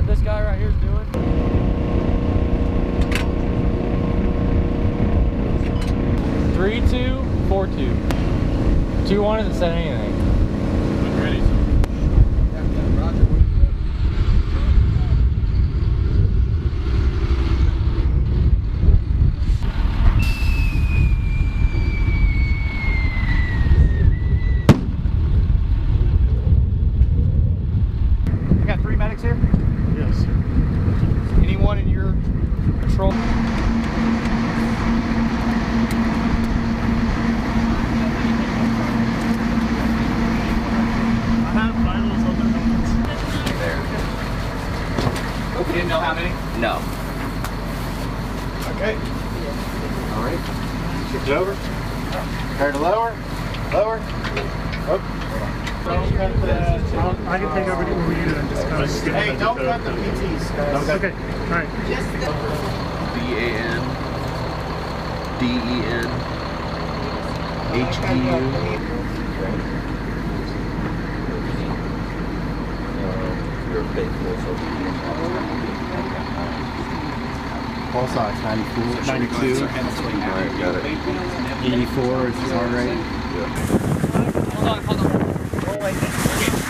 this guy right here is doing. 3-2, 4-2. 2-1 isn't saying anything. I'm ready. Here? Yes. Anyone in your control? I have finals on their helmets. There. You didn't know how many? No. Okay. All right. Shift over. Prepare to lower. Lower. Oh. I can take over what we do and discuss. Hey, don't cut the PTs, guys. Okay, alright. BAN, DEN, HDU. You're faithful, so. All sides, 94, 92. Alright, got it. 84 is hard, right? Yeah. Hold on, hold on. Okay.